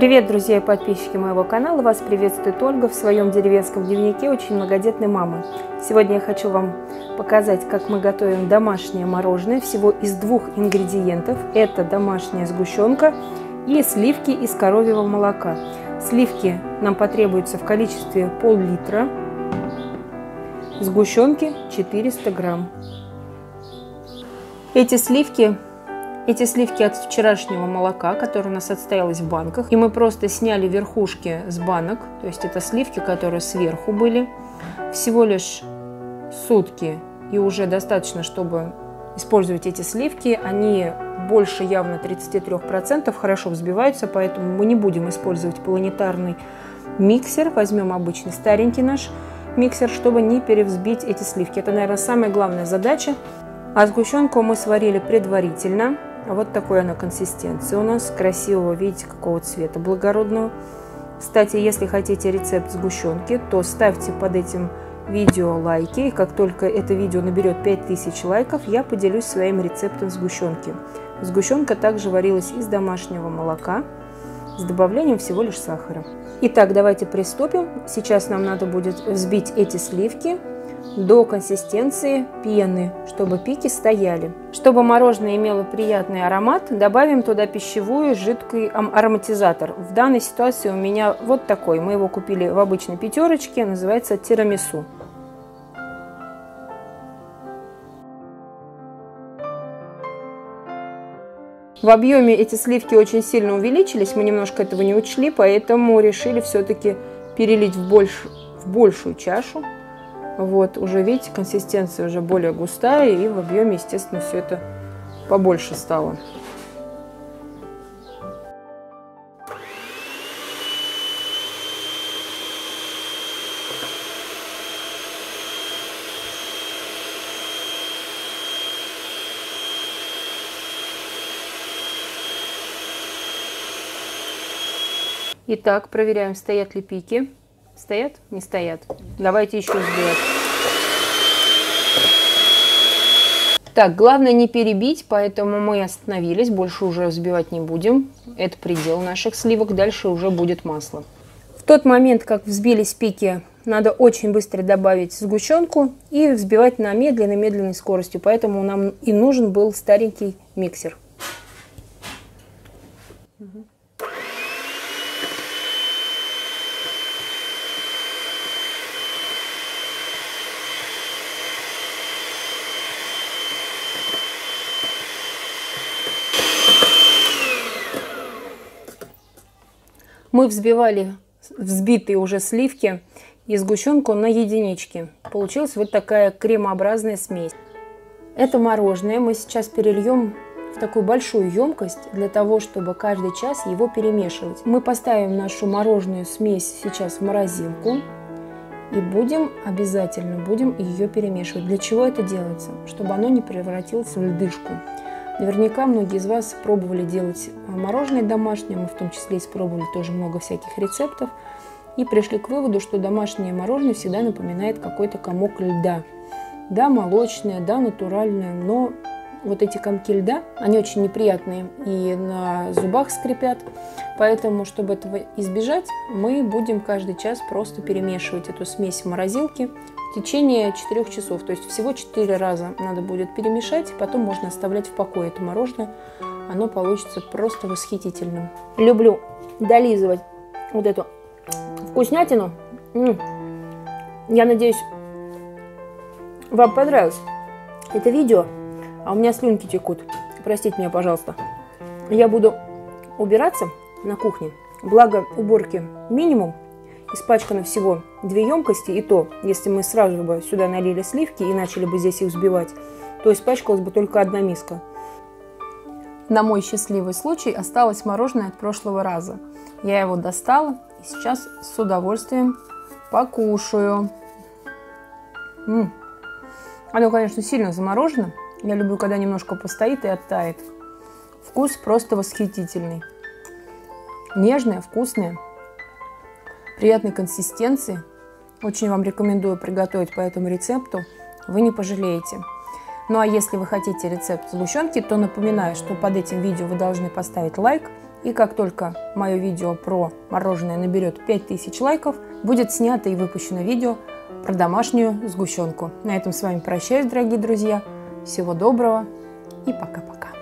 Привет, друзья и подписчики моего канала! Вас приветствует Ольга в своем деревенском дневнике «Очень многодетной мамы». Сегодня я хочу вам показать, как мы готовим домашнее мороженое всего из двух ингредиентов. Это домашняя сгущенка и сливки из коровьего молока. Сливки нам потребуются в количестве пол-литра, сгущенки 400 грамм. Эти сливки от вчерашнего молока, которое у нас отстоялось в банках. И мы просто сняли верхушки с банок. То есть это сливки, которые сверху были. Всего лишь сутки. И уже достаточно, чтобы использовать эти сливки. Они больше явно 33%, хорошо взбиваются. Поэтому мы не будем использовать планетарный миксер. Возьмем обычный старенький наш миксер, чтобы не перевзбить эти сливки. Это, наверное, самая главная задача. А сгущенку мы сварили предварительно. Вот такой она консистенция у нас, красивого, видите, какого цвета, благородного. Кстати, если хотите рецепт сгущенки, то ставьте под этим видео лайки. И как только это видео наберет 5000 лайков, я поделюсь своим рецептом сгущенки. Сгущенка также варилась из домашнего молока с добавлением всего лишь сахара. Итак, давайте приступим. Сейчас нам надо будет взбить эти сливки до консистенции пены, чтобы пики стояли. Чтобы мороженое имело приятный аромат, добавим туда пищевую жидкий ароматизатор. В данной ситуации у меня вот такой. Мы его купили в обычной пятерочке, называется Тирамису. В объеме эти сливки очень сильно увеличились, мы немножко этого не учли, поэтому решили все-таки перелить в большую чашу. Вот, уже видите, консистенция уже более густая, и в объеме, естественно, все это побольше стало. Итак, проверяем, стоят ли пики. Стоят? Не стоят. Давайте еще взбивать. Так, главное не перебить, поэтому мы остановились. Больше уже взбивать не будем. Это предел наших сливок. Дальше уже будет масло. В тот момент, как взбились пики, надо очень быстро добавить сгущенку и взбивать на медленной скоростью. Поэтому нам и нужен был старенький миксер. Мы взбивали взбитые уже сливки и сгущенку на единичке. Получилась вот такая кремообразная смесь. Это мороженое мы сейчас перельем в такую большую емкость, для того, чтобы каждый час его перемешивать. Мы поставим нашу мороженую смесь сейчас в морозилку и обязательно будем ее перемешивать. Для чего это делается? Чтобы оно не превратилось в льдышку. Наверняка многие из вас пробовали делать мороженое домашнее, мы в том числе испробовали тоже много всяких рецептов и пришли к выводу, что домашнее мороженое всегда напоминает какой-то комок льда. Да, молочное, да, натуральное, но вот эти комки льда, они очень неприятные и на зубах скрипят, поэтому, чтобы этого избежать, мы будем каждый час просто перемешивать эту смесь в морозилке. В течение 4 часов, то есть всего 4 раза надо будет перемешать, потом можно оставлять в покое это мороженое, оно получится просто восхитительным. Люблю долизывать вот эту вкуснятину. Я надеюсь, вам понравилось это видео, а у меня слюнки текут, простите меня, пожалуйста. Я буду убираться на кухне, благо уборки минимум. Испачкано всего 2 емкости, и то, если мы сразу бы сюда налили сливки и начали бы здесь их взбивать, то испачкалась бы только одна миска. На мой счастливый случай осталось мороженое от прошлого раза. Я его достала и сейчас с удовольствием покушаю. Оно, конечно, сильно заморожено. Я люблю, когда немножко постоит и оттает. Вкус просто восхитительный. Нежное, вкусное. Приятной консистенции. Очень вам рекомендую приготовить по этому рецепту. Вы не пожалеете. Ну а если вы хотите рецепт сгущенки, то напоминаю, что под этим видео вы должны поставить лайк. И как только мое видео про мороженое наберет 5000 лайков, будет снято и выпущено видео про домашнюю сгущенку. На этом с вами прощаюсь, дорогие друзья. Всего доброго и пока-пока.